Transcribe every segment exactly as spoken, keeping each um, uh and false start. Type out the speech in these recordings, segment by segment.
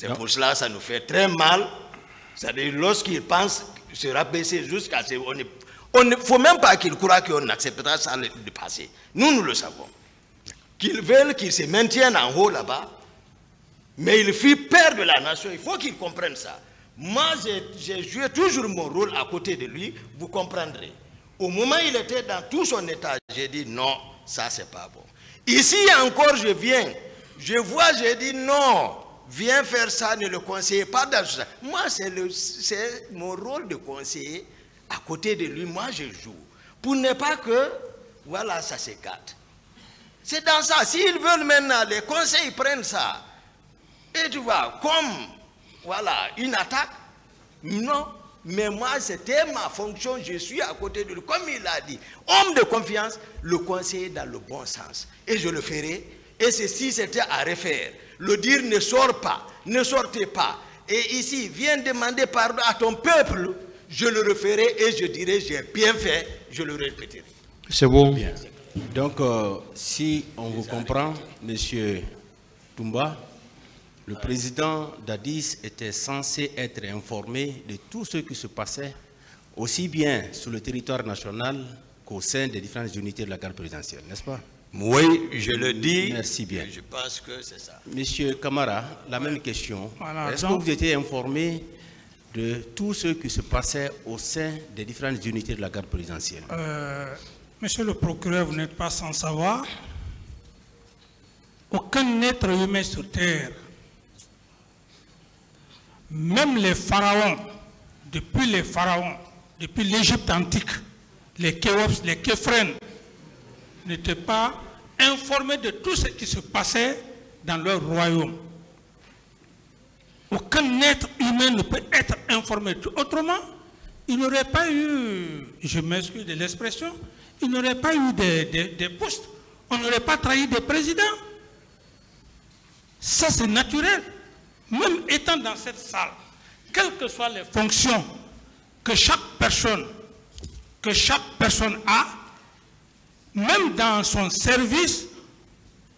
C'est pour cela que ça nous fait très mal. C'est-à-dire lorsqu'ils pensent sera baissé jusqu'à ce qu'on est... On ne faut même pas qu'ils croient qu'on acceptera ça de passer. Nous, nous le savons. Qu'ils veulent qu'ils se maintiennent en haut là-bas, mais ils fuient peur de la nation. Il faut qu'ils comprennent ça. Moi, j'ai joué toujours mon rôle à côté de lui, vous comprendrez. Au moment où il était dans tout son état, j'ai dit non, ça c'est pas bon. Ici encore, je viens, je vois, j'ai dit non, viens faire ça, ne le conseillez pas dans ça. Moi, c'est mon rôle de conseiller. À côté de lui, moi je joue. Pour ne pas que, voilà, ça se gâte. C'est dans ça. S'ils veulent maintenant, les conseils prennent ça. Et tu vois, comme, voilà, une attaque, non. Mais moi, c'était ma fonction, je suis à côté de lui. Comme il a dit, homme de confiance, le conseiller dans le bon sens. Et je le ferai. Et ceci, c'était à refaire. Le dire, ne sort pas, ne sortez pas. Et ici, viens demander pardon à ton peuple. Je le referai et je dirai, j'ai bien fait, je le répéterai. C'est bon. Bien. Donc, euh, si on vous comprend, M. Toumba, le ah. président Dadis était censé être informé de tout ce qui se passait, aussi bien sur le territoire national qu'au sein des différentes unités de la garde présidentielle, n'est-ce pas? Oui, je le dis. Merci bien. Je pense que c'est ça. M. Camara, la ouais. même question. Voilà, est-ce donc... que vous étiez informé de tout ce qui se passait au sein des différentes unités de la garde présidentielle? Euh, monsieur le procureur, vous n'êtes pas sans savoir, aucun être humain sur terre, même les pharaons, depuis les pharaons, depuis l'Égypte antique, les Khéops, les Képhrènes, n'étaient pas informés de tout ce qui se passait dans leur royaume. Aucun être humain ne peut être informé. Autrement, il n'aurait pas eu, je m'excuse de l'expression, il n'aurait pas eu des, des, des postes, on n'aurait pas trahi des présidents. Ça, c'est naturel. Même étant dans cette salle, quelles que soient les fonctions que chaque personne, que chaque personne a, même dans son service,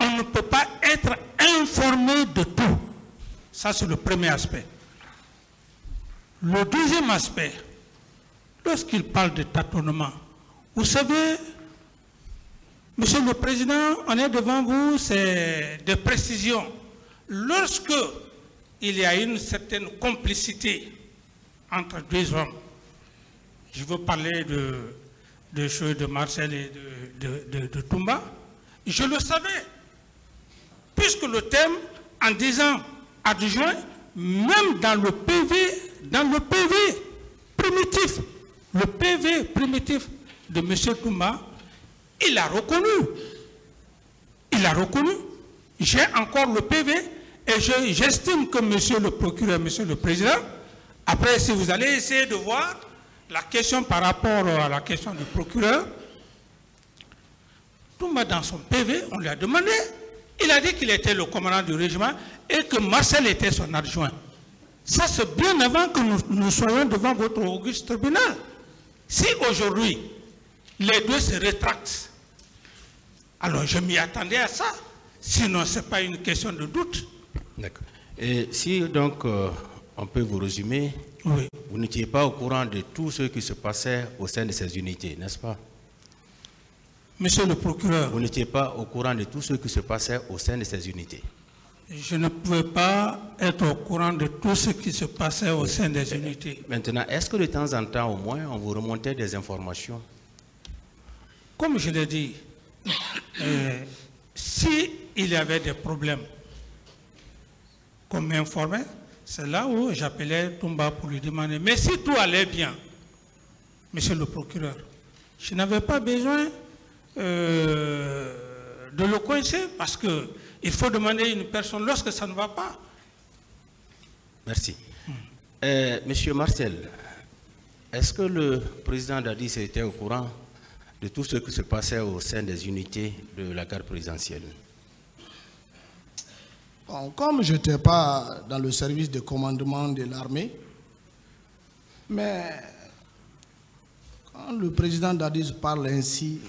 on ne peut pas être informé de tout. Ça, c'est le premier aspect. Le deuxième aspect, lorsqu'il parle de tâtonnement, vous savez, monsieur le président, on est devant vous, c'est de précision. Lorsque il y a une certaine complicité entre deux hommes, je veux parler de, de choses de Marcel et de, de, de, de Toumba, je le savais, puisque le thème, en disant adjoint, même dans le P V, dans le P V primitif, le P V primitif de M. Toumba, il a reconnu, il a reconnu, j'ai encore le P V et j'estime je, que M. le procureur, M. le président, après si vous allez essayer de voir la question par rapport à la question du procureur, Toumba dans son P V, on lui a demandé, il a dit qu'il était le commandant du régiment et que Marcel était son adjoint. Ça, c'est bien avant que nous, nous soyons devant votre auguste tribunal. Si aujourd'hui, les deux se rétractent, alors je m'y attendais à ça. Sinon, ce n'est pas une question de doute. D'accord. Et si donc, euh, on peut vous résumer, oui. vous n'étiez pas au courant de tout ce qui se passait au sein de ces unités, n'est-ce pas? Monsieur le procureur, vous n'étiez pas au courant de tout ce qui se passait au sein de ces unités. Je ne pouvais pas être au courant de tout ce qui se passait au sein des unités. Maintenant, est-ce que de temps en temps, au moins, on vous remontait des informations? Comme je l'ai dit, euh, s'il y avait des problèmes, qu'on m'informait, c'est là où j'appelais Toumba pour lui demander. Mais si tout allait bien, monsieur le procureur, je n'avais pas besoin... Euh, de le coincer parce que il faut demander à une personne lorsque ça ne va pas. Merci. Hum. Euh, Monsieur Marcel, est-ce que le président Dadis était au courant de tout ce qui se passait au sein des unités de la garde présidentielle? Bon, comme je n'étais pas dans le service de commandement de l'armée, mais quand le président Dadis parle ainsi,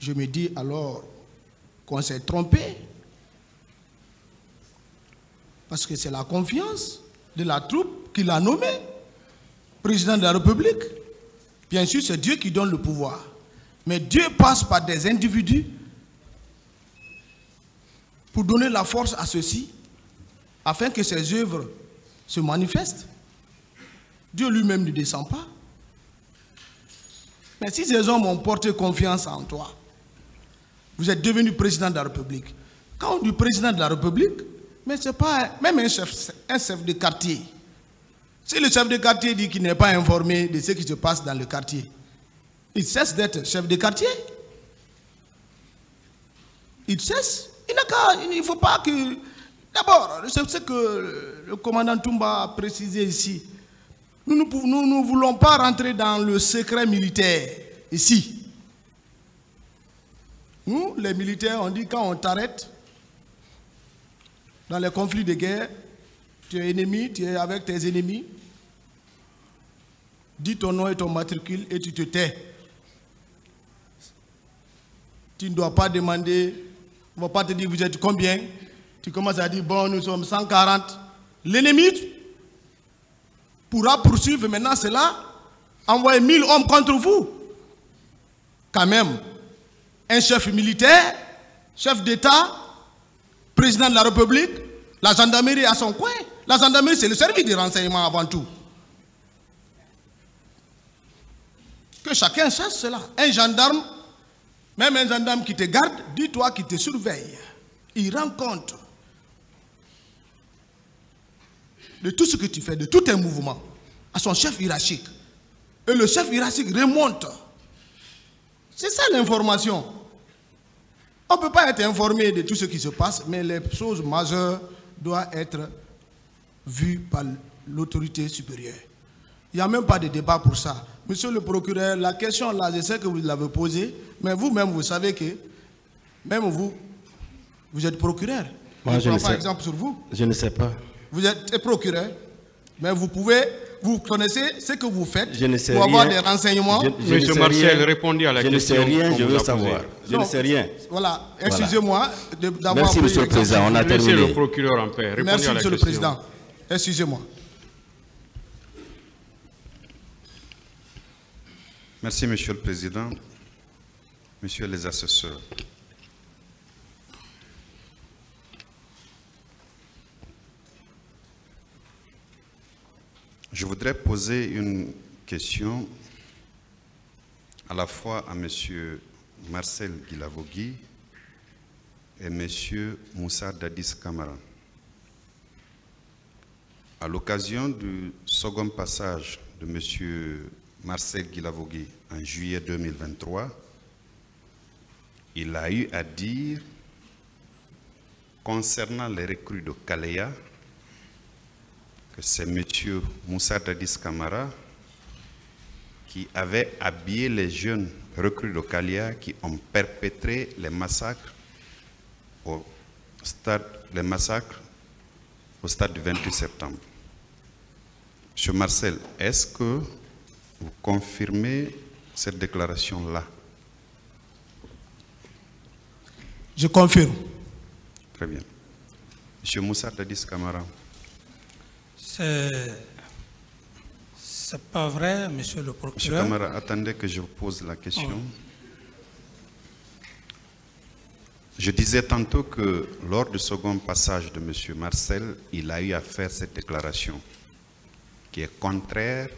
je me dis alors qu'on s'est trompé. Parce que c'est la confiance de la troupe qui l'a nommé président de la République. Bien sûr, c'est Dieu qui donne le pouvoir. Mais Dieu passe par des individus pour donner la force à ceux-ci, afin que ses œuvres se manifestent. Dieu lui-même ne descend pas. Mais si ces hommes ont porté confiance en toi, vous êtes devenu président de la République. Quand on dit président de la République, mais c'est pas même un chef, un chef de quartier. Si le chef de quartier dit qu'il n'est pas informé de ce qui se passe dans le quartier, il cesse d'être chef de quartier. Il cesse. Il ne faut pas que... D'abord, c'est ce que le commandant Toumba a précisé ici. Nous ne nous, nous voulons pas rentrer dans le secret militaire ici. Nous, les militaires, on dit quand on t'arrête dans les conflits de guerre, tu es ennemi, tu es avec tes ennemis, dis ton nom et ton matricule et tu te tais. Tu ne dois pas demander, on ne va pas te dire vous êtes combien. Tu commences à dire bon, nous sommes cent quarante. L'ennemi pourra poursuivre maintenant cela, envoyer mille hommes contre vous. Quand même, un chef militaire, chef d'État, président de la République, la gendarmerie à son coin. La gendarmerie, c'est le service de renseignement avant tout. Que chacun sache cela. Un gendarme, même un gendarme qui te garde, dis-toi qu'il te surveille. Il rend compte de tout ce que tu fais, de tout tes mouvements, à son chef hiérarchique. Et le chef hiérarchique remonte. C'est ça l'information. On ne peut pas être informé de tout ce qui se passe, mais les choses majeures doivent être vues par l'autorité supérieure. Il n'y a même pas de débat pour ça. Monsieur le procureur, la question là, je sais que vous l'avez posée, mais vous-même, vous savez que, même vous, vous êtes procureur. Moi, je ne sais pas. Exemple sur vous. Je ne sais pas. Vous êtes procureur, mais vous pouvez, vous connaissez ce que vous faites je ne sais pour rien. Avoir des renseignements. Je, je M. Marcel, répondez à la je question. Je ne sais rien, je veux savoir. Je non, ne sais rien. Voilà, excusez-moi d'avoir... Merci, M. le Président, on a terminé. Laissez le procureur en paix. Répondez Merci, à la Monsieur question. le Président. Excusez-moi. Merci, Monsieur le Président. Monsieur les assesseurs. Je voudrais poser une question à la fois à M. Marcel Guilavogui et M. Moussa Dadis Camara. À l'occasion du second passage de M. Marcel Guilavogui en juillet deux mille vingt-trois, il a eu à dire concernant les recrues de Kalea, que c'est M. Moussa Dadis Camara qui avait habillé les jeunes recrues de Kalea qui ont perpétré les massacres au stade, les massacres au stade du vingt-huit septembre. M. Marcel, est-ce que vous confirmez cette déclaration-là? Je confirme. Très bien. M. Moussa Dadis Camara. C'est pas vrai, monsieur le procureur. Monsieur Camara, attendez que je vous pose la question. Oh. Je disais tantôt que lors du second passage de monsieur Marcel, il a eu à faire cette déclaration qui est contraire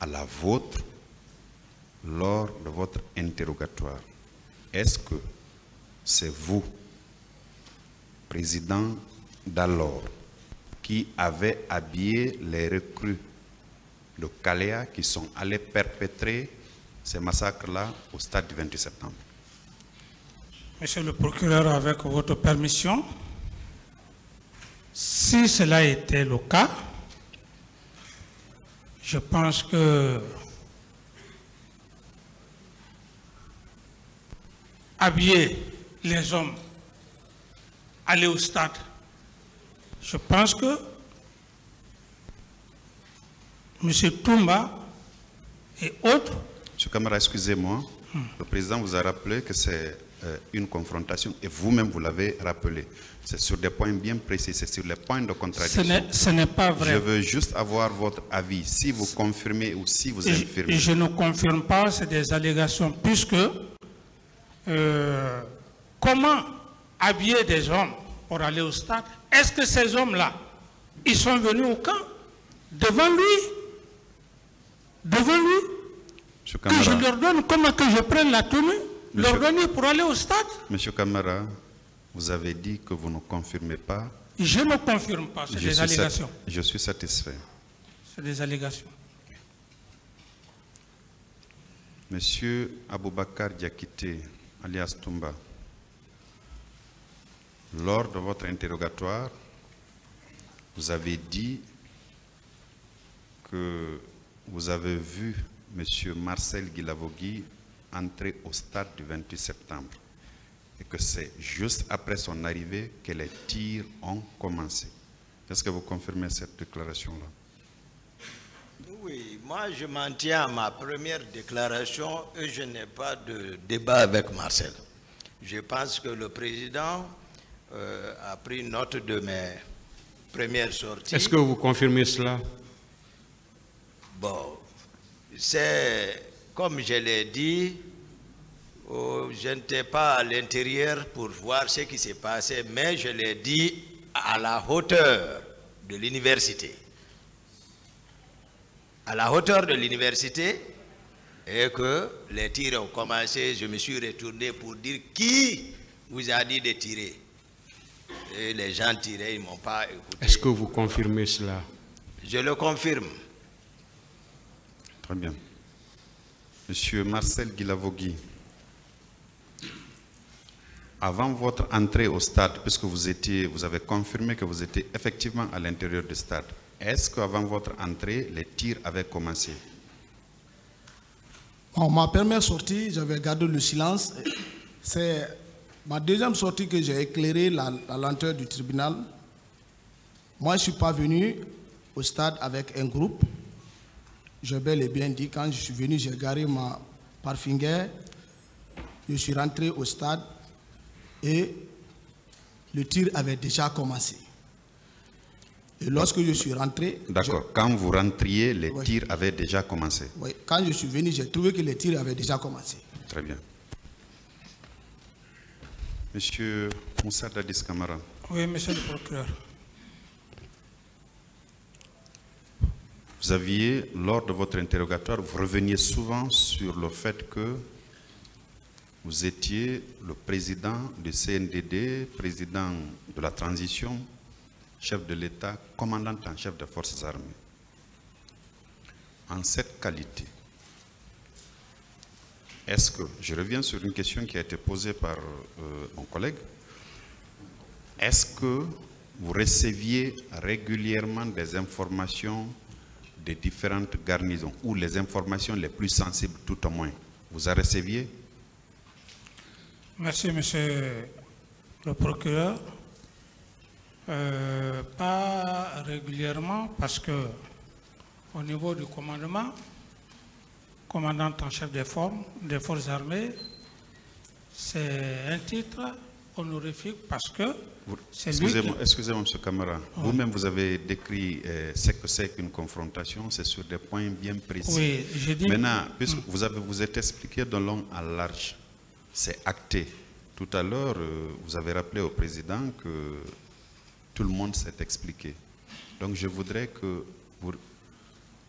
à la vôtre lors de votre interrogatoire. Est-ce que c'est vous, président d'alors, qui avaient habillé les recrues de Kalea qui sont allés perpétrer ces massacres-là au stade du vingt-huit septembre? Monsieur le procureur, avec votre permission, si cela était le cas, je pense que habiller les hommes, aller au stade, je pense que M. Toumba et autres... M. Camara, excusez-moi, hmm. le président vous a rappelé que c'est euh, une confrontation, et vous-même, vous, vous l'avez rappelé. C'est sur des points bien précis, c'est sur les points de contradiction. Ce n'est pas vrai. Je veux juste avoir votre avis, si vous confirmez ou si vous infirmez. Je ne confirme pas, c'est des allégations, puisque euh, comment habiller des hommes pour aller au stade? Est-ce que ces hommes-là, ils sont venus au camp devant lui? Devant lui, que je leur donne, comment que je prenne la tenue, Monsieur, leur donner pour aller au stade. Monsieur Camara, vous avez dit que vous ne confirmez pas. Je ne confirme pas, c'est des allégations. Je suis satisfait. C'est des allégations. Monsieur Aboubacar Diakite, alias Toumba, lors de votre interrogatoire, vous avez dit que vous avez vu M. Marcel Guilavogui entrer au stade du vingt-huit septembre et que c'est juste après son arrivée que les tirs ont commencé. Est-ce que vous confirmez cette déclaration-là? Oui, moi je m'en tiens à ma première déclaration et je n'ai pas de débat avec Marcel. Je pense que le président euh, a pris note de mes premières sorties. Est-ce que vous confirmez cela? Bon, c'est comme je l'ai dit, oh, je n'étais pas à l'intérieur pour voir ce qui s'est passé, mais je l'ai dit à la hauteur de l'université. À la hauteur de l'université, et que les tirs ont commencé, je me suis retourné pour dire qui vous a dit de tirer. Et les gens tiraient, ils ne m'ont pas écouté. Est-ce que vous confirmez cela? Je le confirme. Très bien. Monsieur Marcel Guilavogui, avant votre entrée au stade, puisque vous étiez, vous avez confirmé que vous étiez effectivement à l'intérieur du stade, est-ce qu'avant votre entrée, les tirs avaient commencé? Bon, ma première sortie, j'avais gardé le silence. C'est ma deuxième sortie que j'ai éclairé la, la lenteur du tribunal. Moi, je ne suis pas venu au stade avec un groupe. Je bel et bien dit, quand je suis venu, j'ai garé ma parfinger, je suis rentré au stade et le tir avait déjà commencé. Et lorsque je suis rentré... D'accord, je... quand vous rentriez, les oui. tirs avaient déjà commencé. Oui, quand je suis venu, j'ai trouvé que les tirs avaient déjà commencé. Très bien. Monsieur Moussa Dadis Camara. Oui, monsieur le procureur. Vous aviez, lors de votre interrogatoire, vous reveniez souvent sur le fait que vous étiez le président du C N D D, président de la transition, chef de l'État, commandant en chef des forces armées. En cette qualité, est-ce que, je reviens sur une question qui a été posée par euh, mon collègue, est-ce que vous receviez régulièrement des informations des différentes garnisons, ou les informations les plus sensibles tout au moins? Vous en receviez? Merci, monsieur le procureur. Euh, pas régulièrement, parce que au niveau du commandement, commandant en chef des, formes, des forces armées, c'est un titre honorifique parce que... Excusez-moi, qui... excusez-moi, monsieur Camara. Oui. Vous-même, vous avez décrit euh, ce que c'est qu'une confrontation, c'est sur des points bien précis. Oui, j'ai dit... Maintenant, puisque mmh. vous avez, vous êtes expliqué de long à large, c'est acté. Tout à l'heure, euh, vous avez rappelé au président que tout le monde s'est expliqué. Donc, je voudrais que vous...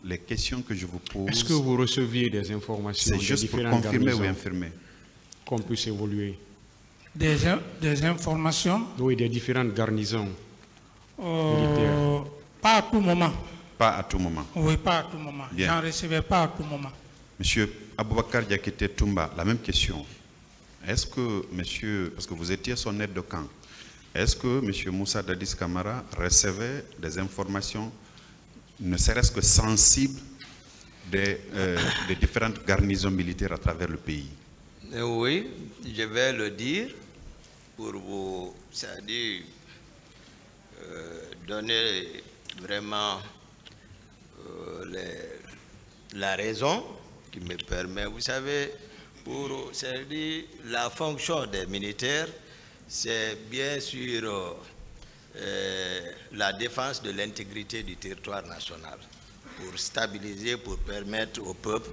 les questions que je vous pose... Est-ce que vous receviez des informations? C'est juste pour confirmer ou infirmer. Qu'on puisse évoluer. Des, des informations? Oui, des différentes garnisons. Euh, pas à tout moment. Pas à tout moment. Oui, pas à tout moment. J'en recevais pas à tout moment. Monsieur Aboubacar Diakite Toumba, la même question. Est-ce que, monsieur, parce que vous étiez son aide de camp, est-ce que monsieur Moussa Dadis Camara recevait des informations, ne serait-ce que sensibles, des, euh, des différentes garnisons militaires à travers le pays? Oui, je vais le dire. Pour vous, c'est-à-dire, euh, donner vraiment euh, les, la raison qui me permet. Vous savez, pour c'est-à-dire la fonction des militaires, c'est bien sûr euh, la défense de l'intégrité du territoire national, pour stabiliser, pour permettre au peuple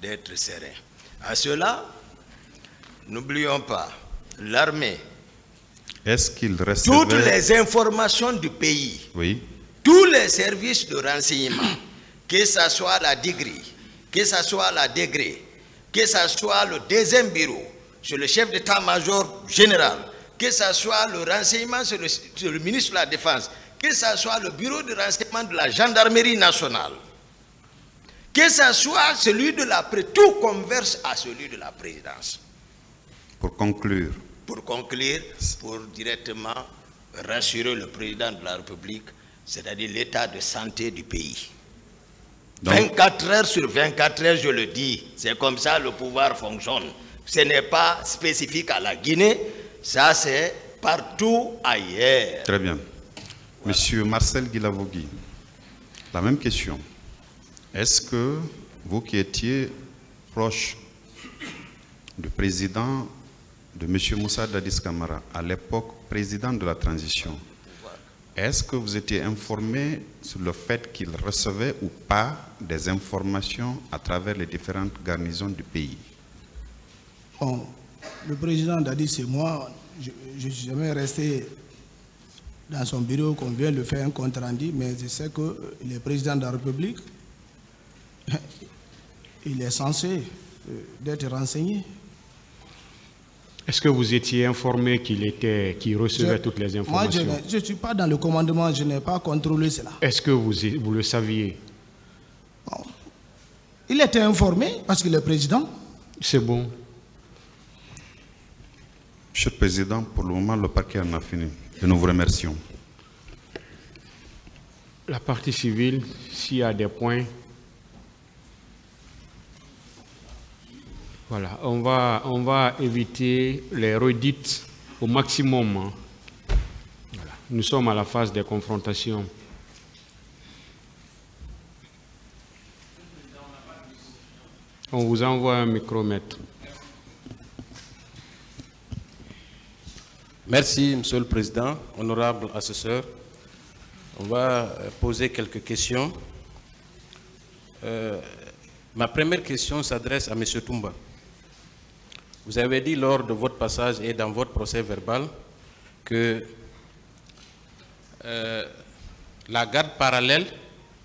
d'être serein. À cela, n'oublions pas l'armée. Est-ce qu'il reste toutes les informations du pays, oui. Tous les services de renseignement, que ce soit la D G R I, que ce soit la D G R E, que ce soit le deuxième bureau, sur le chef d'état-major général, que ce soit le renseignement sur le, sur le ministre de la Défense, que ce soit le bureau de renseignement de la gendarmerie nationale, que ce soit celui de la présidence, tout converse à celui de la présidence. Pour conclure. Pour conclure, pour directement rassurer le président de la République, c'est-à-dire l'état de santé du pays. Donc, vingt-quatre heures sur vingt-quatre heures, je le dis, c'est comme ça le pouvoir fonctionne. Ce n'est pas spécifique à la Guinée, ça c'est partout ailleurs. Très bien. Voilà. Monsieur Marcel Guilavogui, la même question. Est-ce que vous qui étiez proche du président de monsieur Moussa Dadis Camara, à l'époque président de la transition, est-ce que vous étiez informé sur le fait qu'il recevait ou pas des informations à travers les différentes garnisons du pays? Bon, le président Dadis et moi, je ne suis jamais resté dans son bureau qu'on vient de faire un compte rendu, mais je sais que le président de la République, il est censé d'être renseigné. Est-ce que vous étiez informé qu'il était, qu'il recevait je, toutes les informations? Moi, je ne suis pas dans le commandement, je n'ai pas contrôlé cela. Est-ce que vous, vous le saviez? Bon. Il était informé parce qu'il est président. C'est bon. Monsieur le Président, pour le moment, le parquet en a fini. Et nous vous remercions. La partie civile, s'il y a des points... Voilà, on va, on va éviter les redites au maximum. Hein. Voilà. Nous sommes à la phase des confrontations. On vous envoie un micromètre. Merci, Monsieur le Président, honorable assesseur. On va poser quelques questions. Euh, ma première question s'adresse à Monsieur Toumba. Vous avez dit lors de votre passage et dans votre procès verbal que euh, la garde parallèle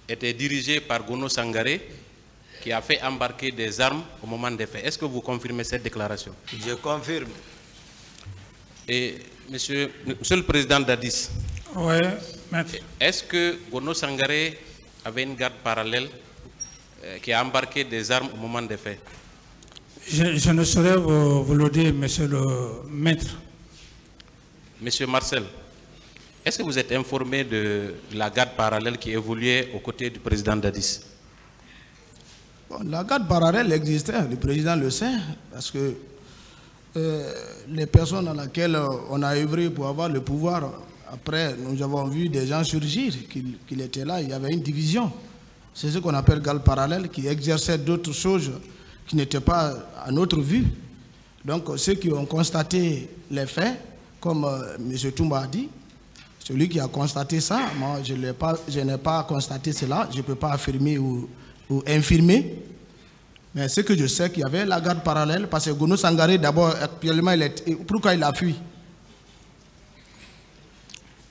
était dirigée par Gono Sangaré qui a fait embarquer des armes au moment des faits. Est-ce que vous confirmez cette déclaration? Je confirme. Et monsieur, monsieur le président Dadis, oui, est-ce que Gono Sangaré avait une garde parallèle euh, qui a embarqué des armes au moment des faits? Je, je ne saurais vous, vous le dire, monsieur le maître. Monsieur Marcel, est-ce que vous êtes informé de la garde parallèle qui évoluait aux côtés du président Dadis? Bon, la garde parallèle existait, le président le sait, parce que euh, les personnes à laquelle on a œuvré pour avoir le pouvoir, après nous avons vu des gens surgir, qu'il qu'il était là, il y avait une division. C'est ce qu'on appelle garde parallèle, qui exerçait d'autres choses qui n'étaient pas à notre vue. Donc ceux qui ont constaté les faits, comme euh, M. Toumba a dit, celui qui a constaté ça, moi je n'ai pas, pas constaté cela, je ne peux pas affirmer ou, ou infirmer, mais ce que je sais qu'il y avait la garde parallèle, parce que Gono Sangaré d'abord, actuellement, il est, pourquoi il a fui?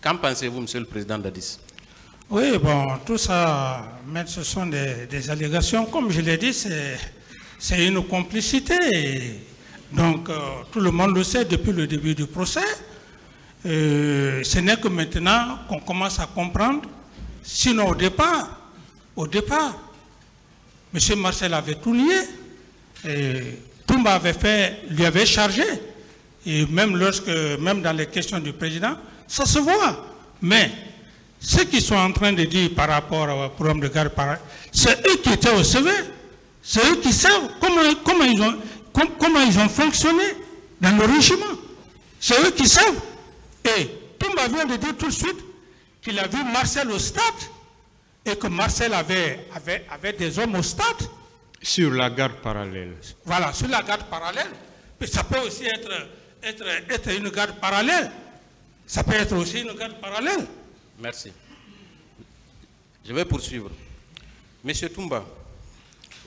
Qu'en pensez-vous, Monsieur le Président Dadis? Oui, bon, tout ça, mais ce sont des, des allégations, comme je l'ai dit, c'est... C'est une complicité, donc euh, tout le monde le sait depuis le début du procès. Euh, ce n'est que maintenant qu'on commence à comprendre, sinon au départ, au départ, M. Marcel avait tout nié, et Toumba avait fait, lui avait chargé, et même lorsque, même dans les questions du président, ça se voit. Mais ce qu'ils sont en train de dire par rapport au programme de garde, c'est eux qui étaient au C V. C'est eux qui savent comment, comment, ils ont, comment, comment ils ont fonctionné dans le régime. C'est eux qui savent. Et Toumba vient de dire tout de suite qu'il a vu Marcel au stade et que Marcel avait, avait, avait des hommes au stade Sur la garde parallèle. Voilà, sur la garde parallèle. Mais ça peut aussi être, être, être une garde parallèle. Ça peut être aussi une garde parallèle. Merci. Je vais poursuivre. Monsieur Toumba,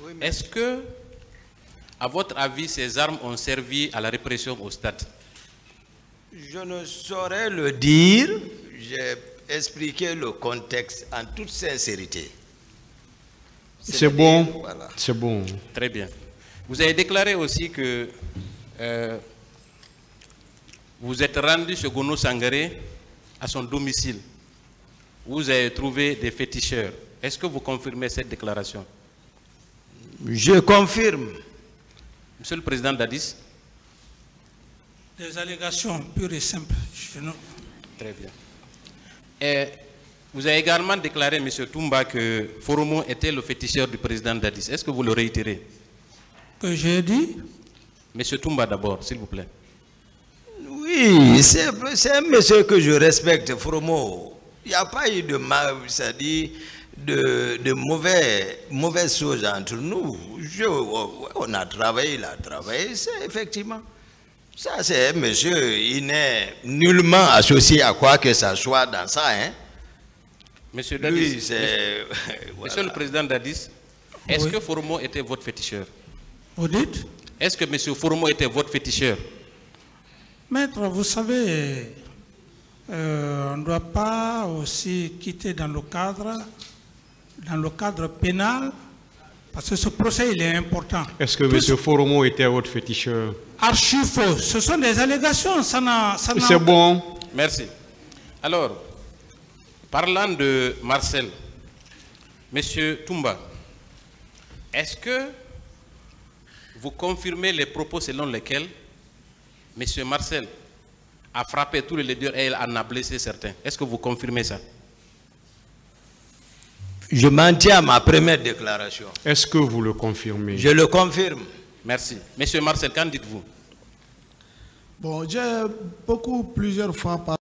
oui, mais... est-ce que, à votre avis, ces armes ont servi à la répression au stade? Je ne saurais le dire. J'ai expliqué le contexte en toute sincérité. C'est bon, voilà. C'est bon. Très bien. Vous avez déclaré aussi que euh, vous êtes rendu chez Gono Sangaré à son domicile. Vous avez trouvé des féticheurs. Est-ce que vous confirmez cette déclaration? Je confirme. Monsieur le Président Dadis. Des allégations pures et simples. Je... Très bien. Et vous avez également déclaré, M. Toumba, que Foromo était le féticheur du président Dadis. Est-ce que vous le réitérez? Que j'ai dit? M. Toumba d'abord, s'il vous plaît. Oui, c'est un monsieur que je respecte, Foromo. Il n'y a pas eu de mal, ça dit, de, de mauvais, mauvaises choses entre nous. Je, on a travaillé, il a travaillé, c'est effectivement. Ça, c'est un monsieur, il n'est nullement associé à quoi que ce soit dans ça, hein? Monsieur Dadis, oui, monsieur, voilà. Monsieur le Président Dadis, est-ce oui. que Foromo était votre féticheur? Vous dites? Est-ce que Monsieur Foromo était votre féticheur? Maître, vous savez, euh, on ne doit pas aussi quitter dans le cadre, dans le cadre pénal, parce que ce procès, il est important. Est-ce que Monsieur Foromo était votre féticheur? Archi faux. Ce sont des allégations, ça n'a... C'est bon. Merci. Alors... Parlant de Marcel, Monsieur Toumba, est-ce que vous confirmez les propos selon lesquels Monsieur Marcel a frappé tous les leaders et il en a blessé certains? Est-ce que vous confirmez ça? Je m'en tiens à ma première déclaration. Est-ce que vous le confirmez? Je le confirme. Merci. Monsieur Marcel, qu'en dites-vous? Bon, j'ai beaucoup, plusieurs fois parlé.